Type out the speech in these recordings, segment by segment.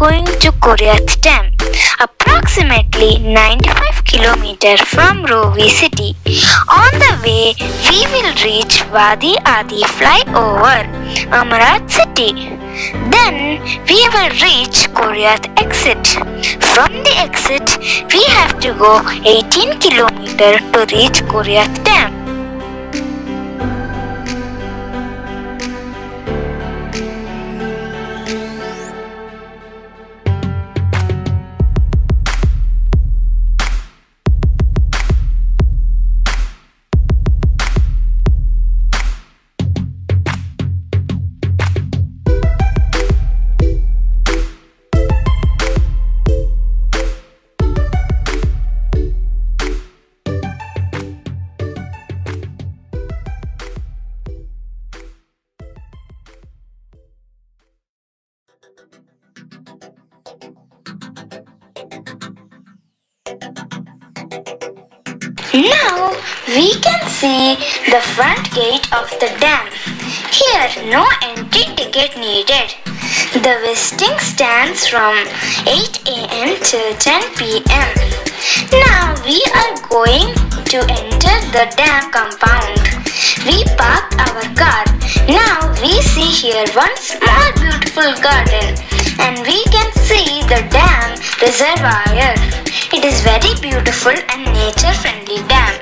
going to Quriyat Dam, approximately 95 km from Rovi city. On the way, we will reach Wadi Adi flyover, Amarat city. Then we will reach Quriyat exit. From the exit, we have to go 18 km to reach Quriyat Dam. Now we can see the front gate of the dam. Here no entry ticket needed. The visiting stands from 8 AM till 10 PM. Now we are going to enter the dam compound. We parked our car. Now we see here one small beautiful garden, and we can see the dam reservoir. It is very beautiful and nature-friendly dam.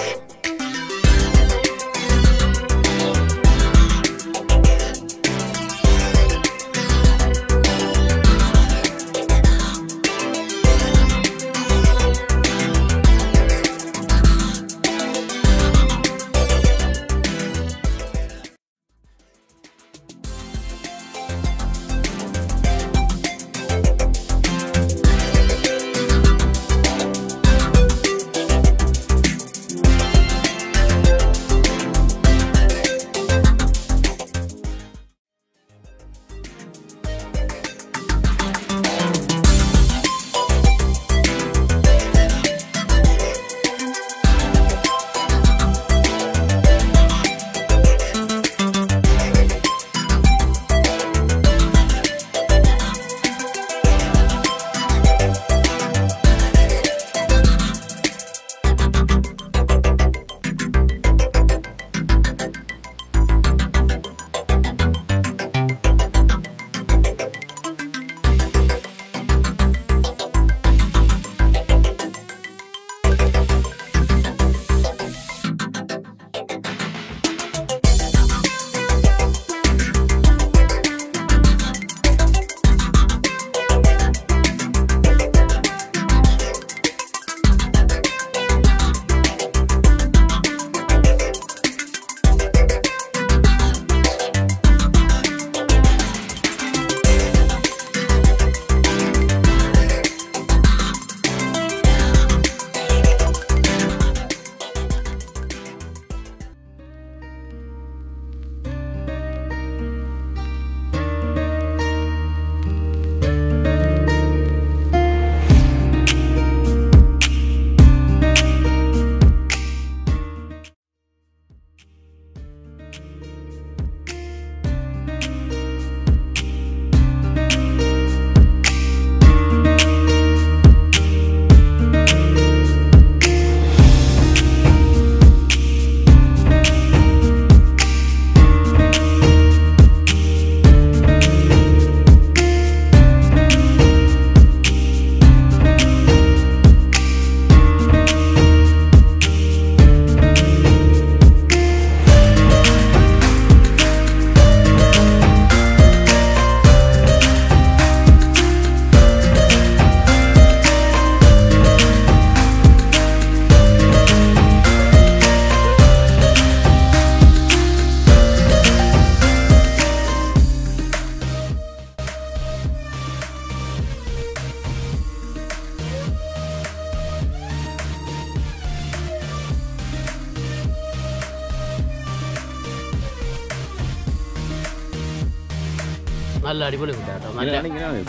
Allah Adipoli food ato.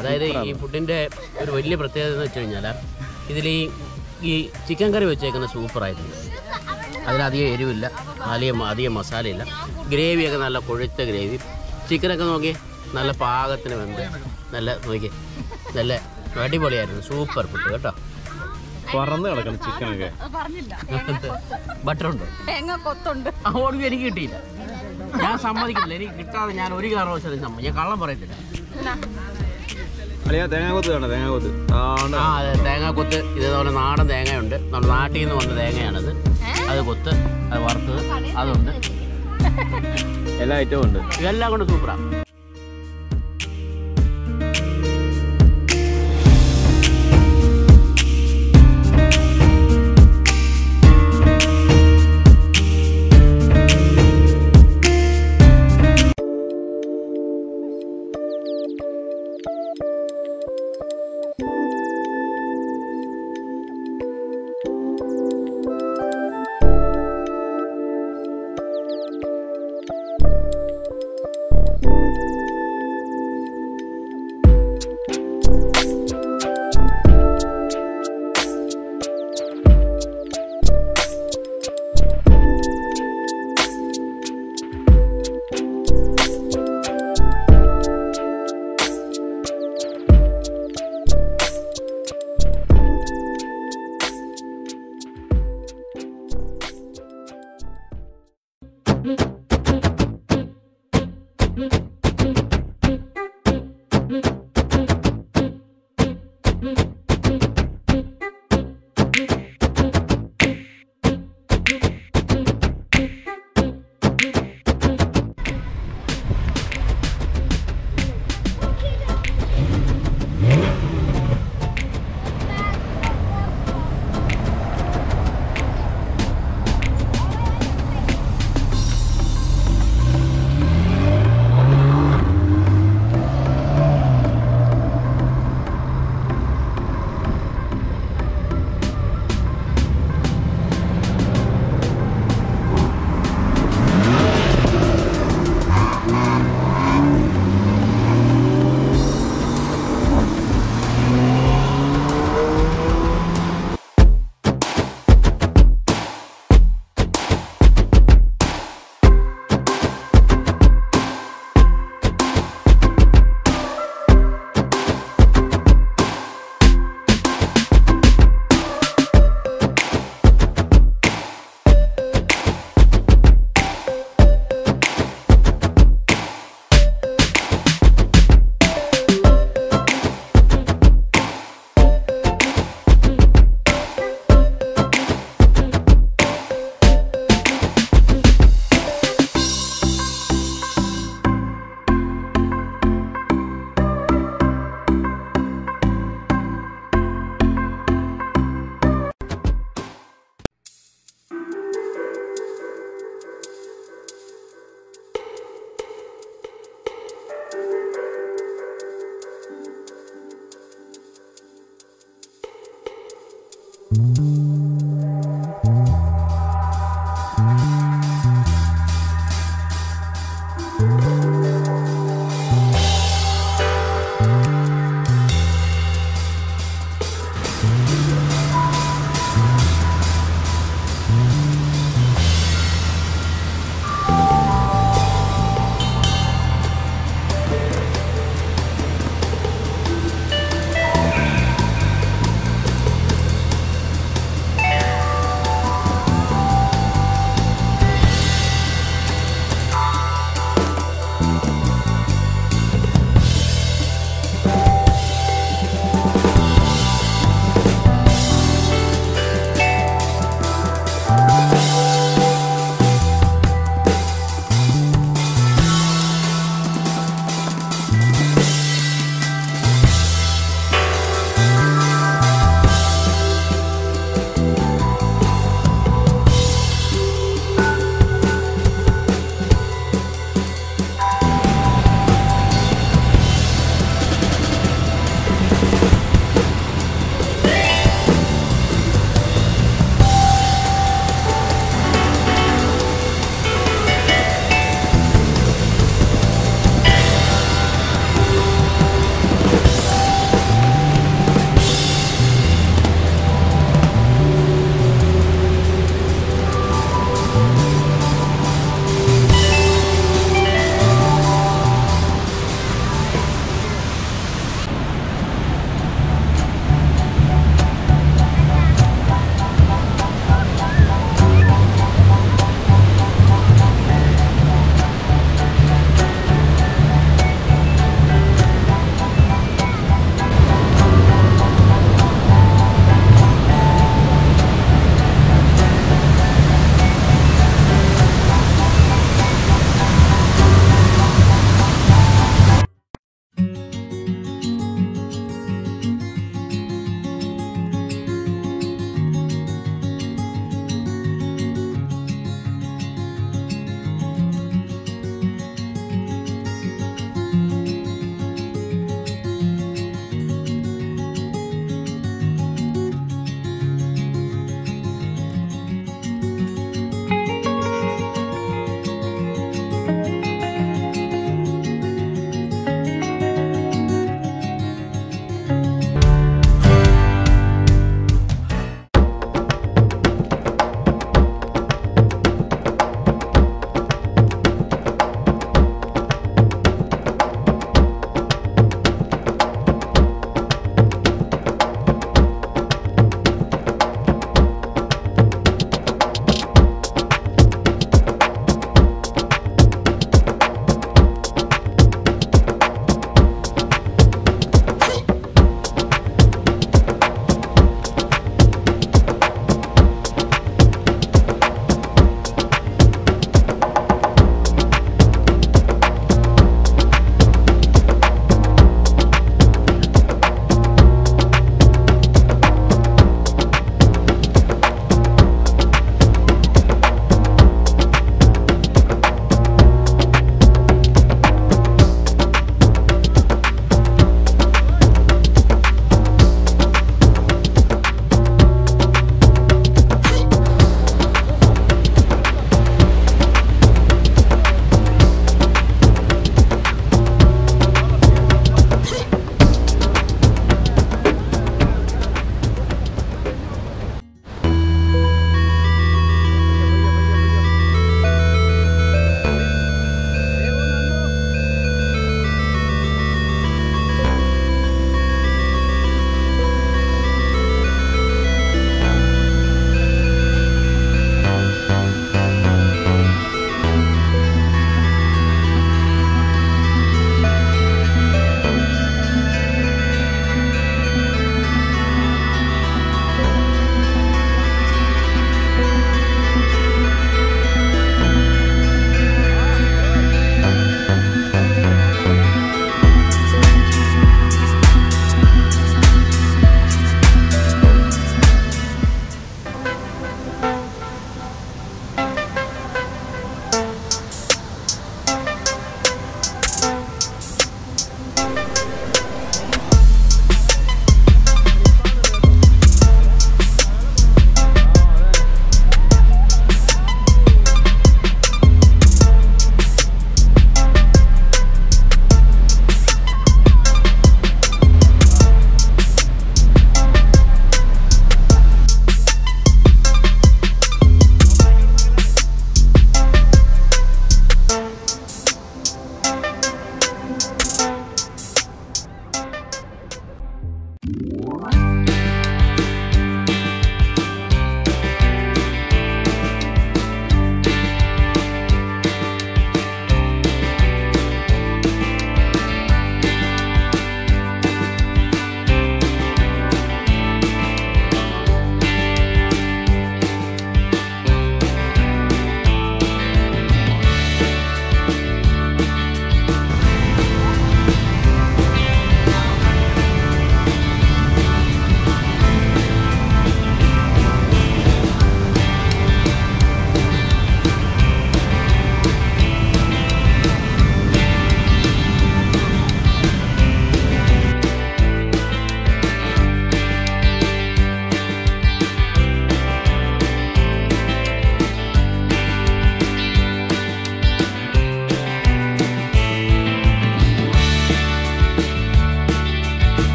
Adayide, this food inde oru veliya pratyekada ennu vechayinjala idile ee chicken curry vechekana super aayirunnu. Adil adhiye erivu illa, adhiye masala illa. Gravy okke nalla kolutha gravy. Chicken okke nokki nalla paagathinu vendu. Nalla nokki. നല്ല അടിപൊളിയായിരുന്നു super food കേട്ടോ പറന്ന് കിടക്കണം chicken ഒക്കെ പറഞ്ഞില്ല butter ഉണ്ട് തേങ്ങ കൊത്തുണ്ട് ഓടി എനിക്ക് കിട്ടിയില്ല ഞാൻ സമ്മതിക്കില്ല എനിക്ക് കിട്ടാതെ ഞാൻ ഒരു കാരണവശാലും ഞാൻ കള്ളം പറയത്തില്ല അല്ലേ തേങ്ങ കൊത്ത് ആണ് തേങ്ങ കൊത്ത് ആ അതെ തേങ്ങ കൊത്ത് ഇതേപോലെ നാടൻ തേങ്ങയുണ്ട് നമ്മുടെ നാട്ടിൽ നിന്ന് വന്ന തേങ്ങയാണത് അത് കൊത്ത് അത് വറുത്തത് അതുണ്ട് എല്ലാ ഐറ്റവും ഉണ്ട് ഇതെല്ലാം കൊണ്ട് സൂപ്പറാണ്